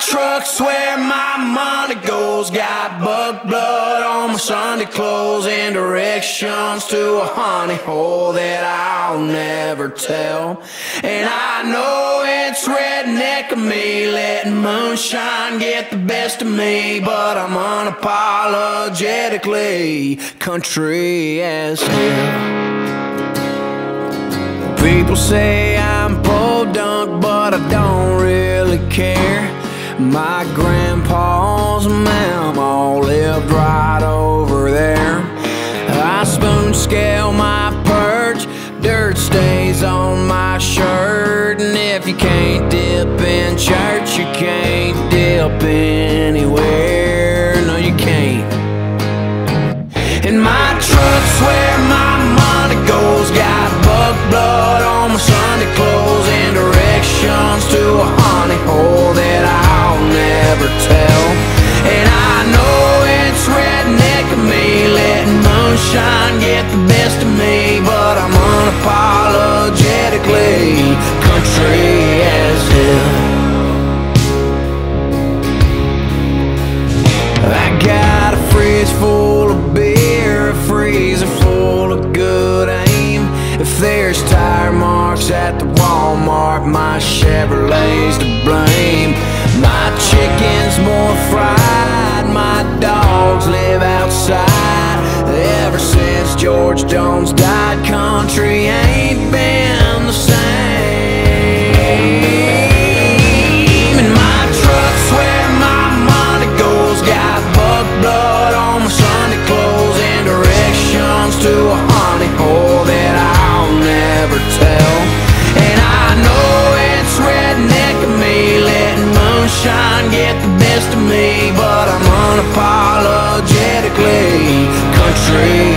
truck's where my money goes. Got buck blood on my Sunday clothes and directions to a honey hole that I'll never tell. And I know it's redneck of me, letting moonshine get the best of me, but I'm unapologetically country as hell. People say I'm podunk, but I don't really care. My grandpa's mamaw lived right over there. I spoon scale my perch, dirt stays on my shirt, and if you can't dip in church, you can't dip anywhere. No, you can't. And my truck's where my money goes. Got buck blood on my Sunday clothes and directions to a honey hole that I'll never tell. And I know it's redneck of me, letting moonshine get the best of me, but I'm unapologetically country as hell. I got a fridge full of beer, a freezer full of good aim. If there's tire marks at the Walmart, my Chevrolet's to blame. My chicken's more fried, my dogs live outside. Ever since George Jones died, country ain't been the same. And my truck's where my money goes. Got buck blood on my Sunday clothes and directions to a honey hole that I'll never tell. And I know it's redneck of me, letting moonshine get the best of me, but I'm unapologetically country.